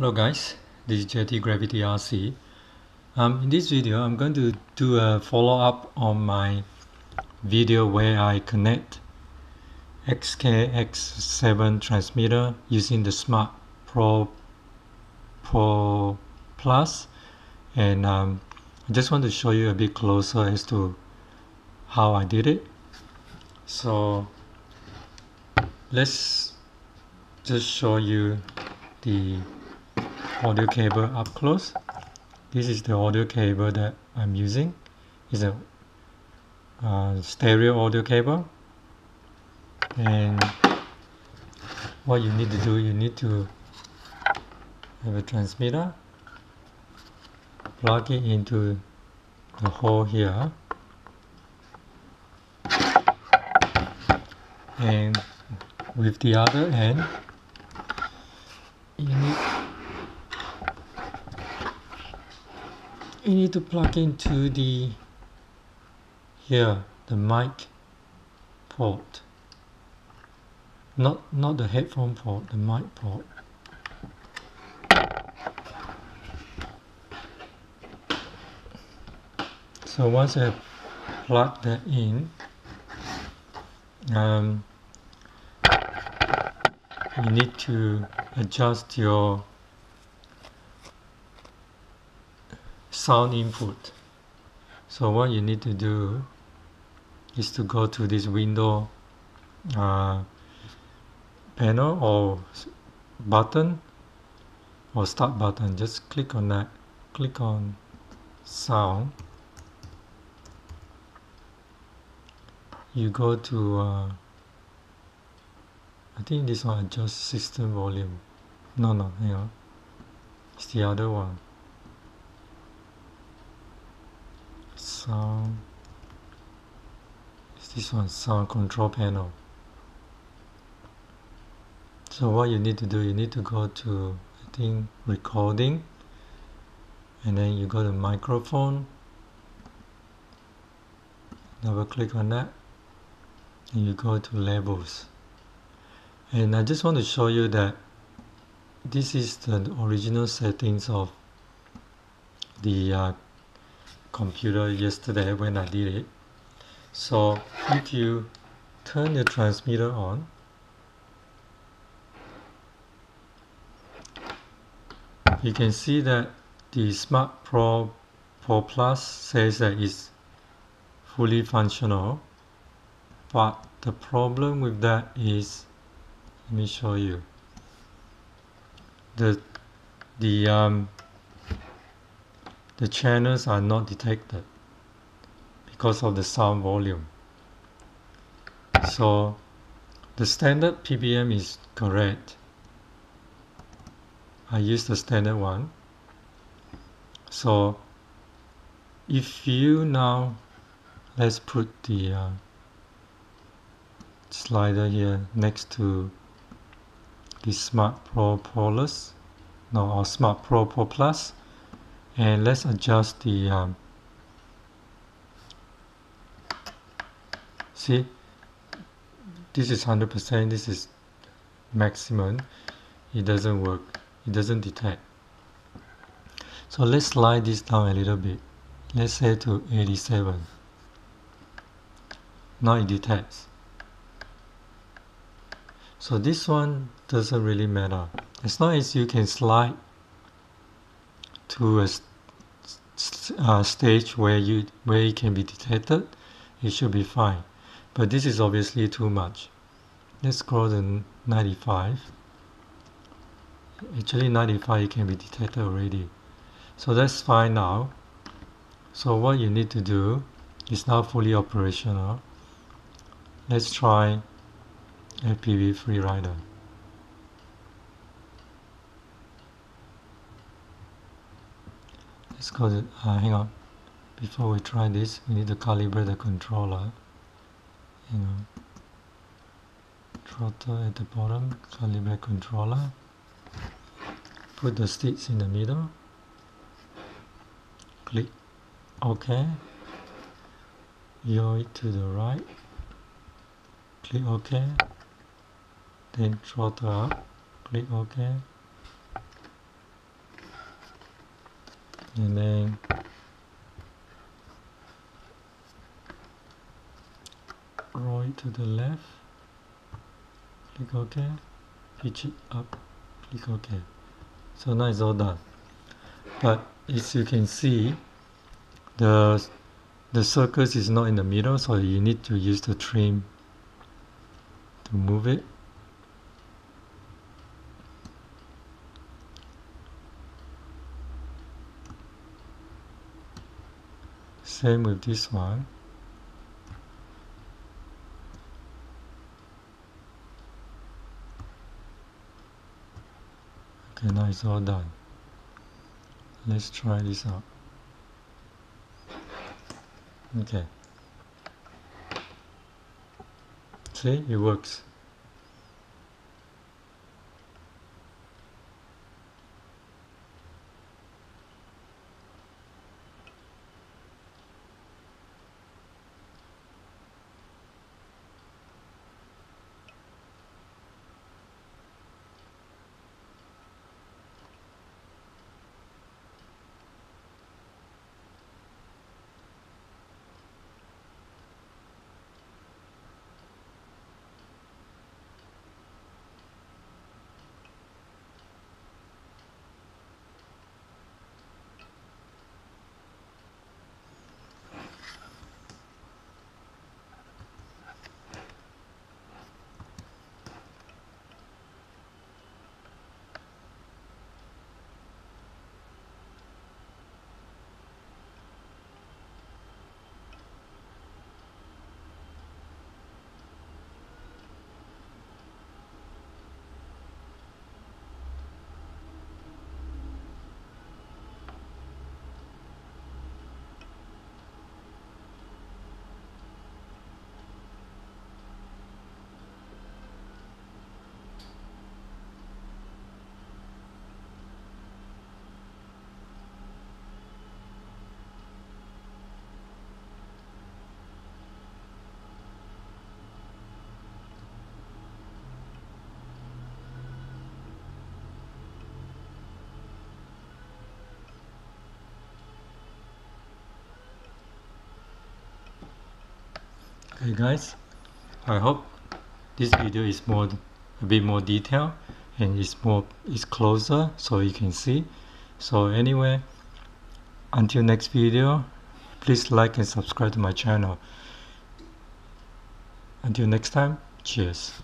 Hello guys, this is JT Gravity RC. In this video I'm going to do a follow-up on my video where I connect XKX7 transmitter using the SmartpropoPlus, and I just want to show you a bit closer as to how I did it. So let's just show you the audio cable up close. This is the audio cable that I'm using. It's a stereo audio cable, and what you need to do, you need to have a transmitter, plug it into the hole here, and with the other end you need to plug into the mic port, not the headphone port, the mic port. So once I plug that in, you need to adjust your sound input. So what you need to do is to go to this window panel or button or start button. Just click on that, click on sound. You go to I think this one, adjust system volume. No, hang on. It's the other one. Sound. It's this one, sound control panel. So what you need to do, you need to go to, I think, recording. And then you go to microphone. Double click on that. And you go to labels. And I just want to show you that this is the original settings of the computer yesterday when I did it. So if you turn the transmitter on, you can see that the SmartpropoPlus says that it's fully functional, but the problem with that is, let me show you, the channels are not detected because of the sound volume. So the standard PBM is correct. I use the standard one. So if you now, let's put the slider here next to the SmartpropoPlus, and let's adjust the see, this is 100%, this is maximum. It doesn't work, it doesn't detect. So let's slide this down a little bit, let's say to 87. Now it detects. So this one doesn't really matter, as long as you can slide to a stage where it can be detected, it should be fine. But this is obviously too much. Let's go to 95. Actually 95 it can be detected already. So that's fine now. So what you need to do is now fully operational. Let's try FPV Freerider. Let's go to, hang on, before we try this, we need to calibrate the controller. Hang on. Throttle at the bottom, calibrate controller. Put the sticks in the middle. Click OK. Yaw it to the right. Click OK. Then throttle up, click OK, and then right to the left, click OK, pitch it up, click OK. So now it's all done. But as you can see, the circus is not in the middle, so you need to use the trim to move it. Same with this one. Okay, now it's all done. Let's try this out. Okay. See, it works. Hey guys, I hope this video is a bit more detailed and it's closer so you can see. So anyway, until next video, please like and subscribe to my channel. Until next time, cheers.